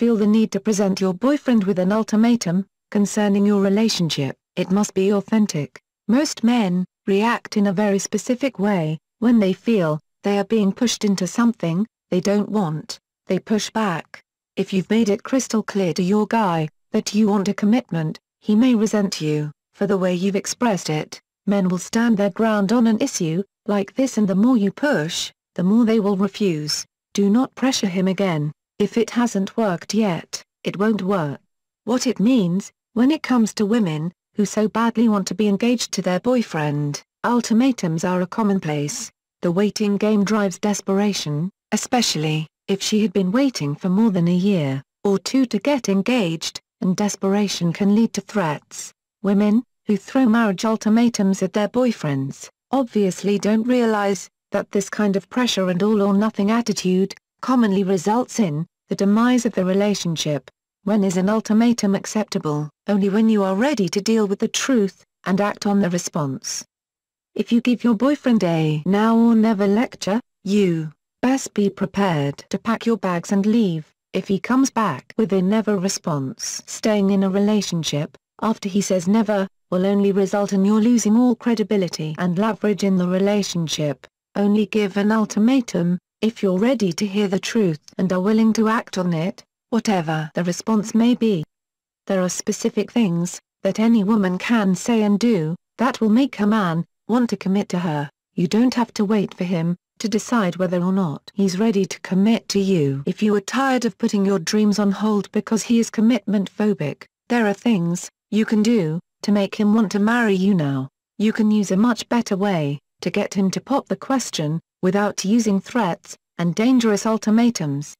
feel the need to present your boyfriend with an ultimatum concerning your relationship, it must be authentic. Most men react in a very specific way when they feel they are being pushed into something they don't want. They push back. If you've made it crystal clear to your guy that you want a commitment, he may resent you for the way you've expressed it. Men will stand their ground on an issue like this, and the more you push, the more they will refuse. Do not pressure him again. If it hasn't worked yet, it won't work. What it means, when it comes to women who so badly want to be engaged to their boyfriend, ultimatums are a commonplace. The waiting game drives desperation, especially if she had been waiting for more than a year or two to get engaged, and desperation can lead to threats. Women who throw marriage ultimatums at their boyfriends obviously don't realize that this kind of pressure and all-or-nothing attitude commonly results in the demise of the relationship. When is an ultimatum acceptable? Only when you are ready to deal with the truth and act on the response. If you give your boyfriend a now or never lecture, you best be prepared to pack your bags and leave. If he comes back with a never response, staying in a relationship after he says never will only result in your losing all credibility and leverage in the relationship. Only give an ultimatum if you're ready to hear the truth and are willing to act on it, whatever the response may be. There are specific things that any woman can say and do that will make a man want to commit to her. You don't have to wait for him to decide whether or not he's ready to commit to you. If you are tired of putting your dreams on hold because he is commitment phobic, there are things you can do to make him want to marry you now. You can use a much better way to get him to pop the question without using threats and dangerous ultimatums.